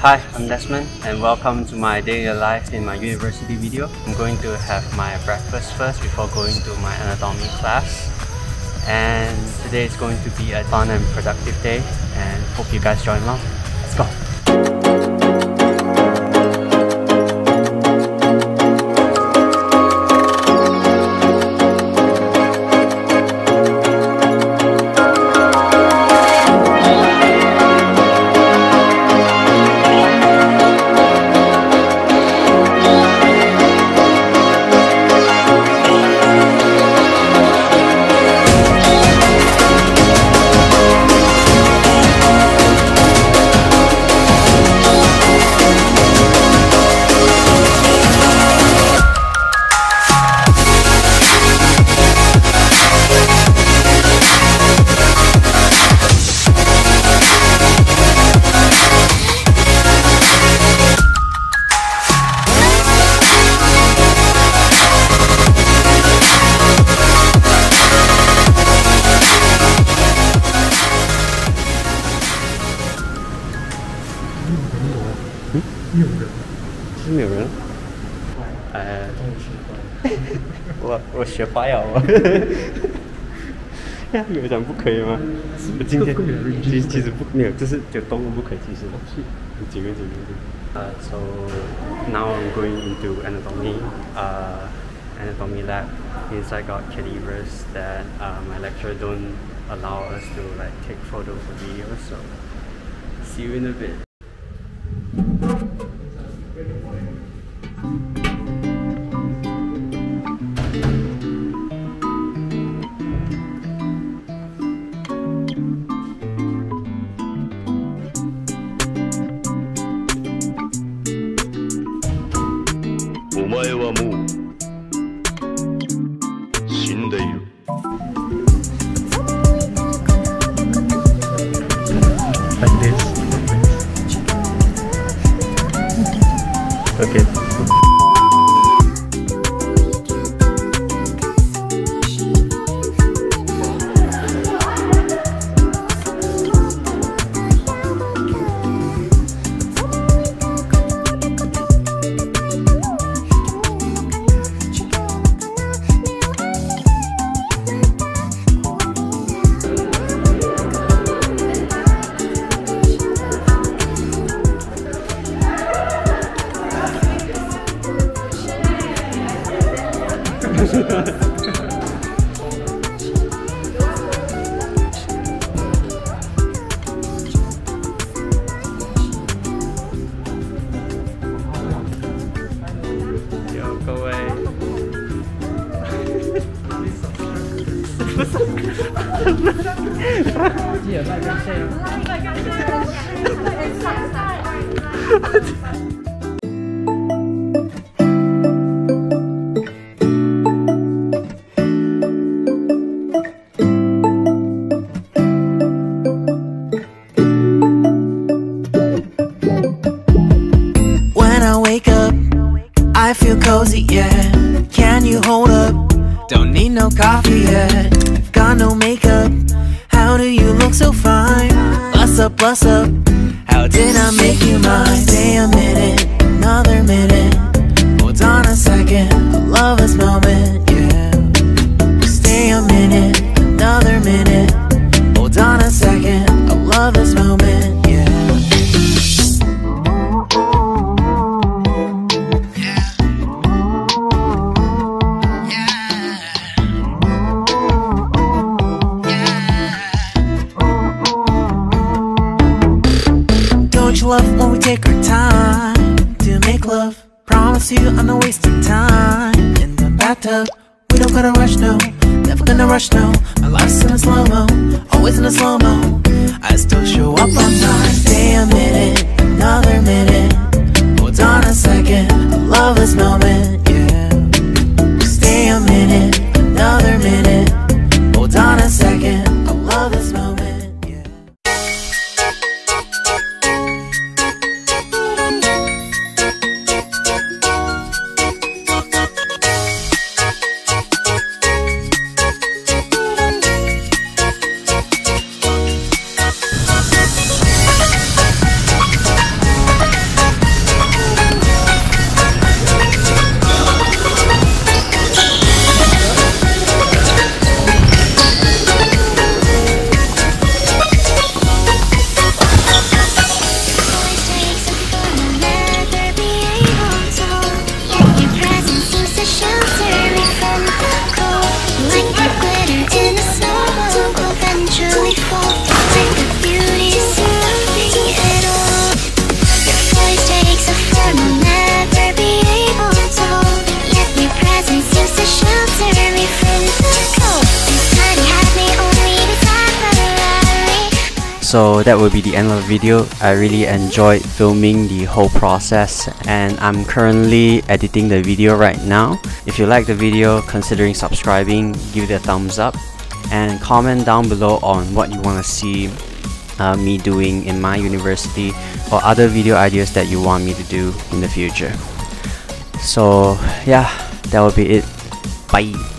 Hi, I'm Desmond and welcome to my daily life in my university video. I'm going to have my breakfast first before going to my anatomy class. And today is going to be a fun and productive day and hope you guys join along. Let's go!没有人，我学坏了，有讲不可以吗？今天其实没有，就是有动物不可以，其实。So now I'm going into anatomy, anatomy lab. Inside got kitty ears that my lecturer don't allow us to like take photos or videos. So see you in a bit. Okay. What? When I wake up, I feel cozy, yeah. Can you hold up? Don't need no coffee yet. Got no makeup. How do you look so fine? Bust up, how did I make you mine? Stay a minute, another minute, hold on a second, I love this moment, yeah. Stay a minute, another minute, hold on a second, I love this moment. Love when we take our time to make love. Promise you I'm not wasting time. In the bathtub, we don't gotta rush, no. Never gonna rush, no. My life's in a slow-mo, always in a slow-mo. I still show up on time. Stay a minute, another minute, hold on a second, I love this moment, yeah. Stay a minute, another minute, hold on a second, I love this moment. So that will be the end of the video. I really enjoyed filming the whole process, and I'm currently editing the video right now. If you like the video, considering subscribing, give it a thumbs up, and comment down below on what you want to see me doing in my university, or other video ideas that you want me to do in the future. So yeah, that will be it. Bye.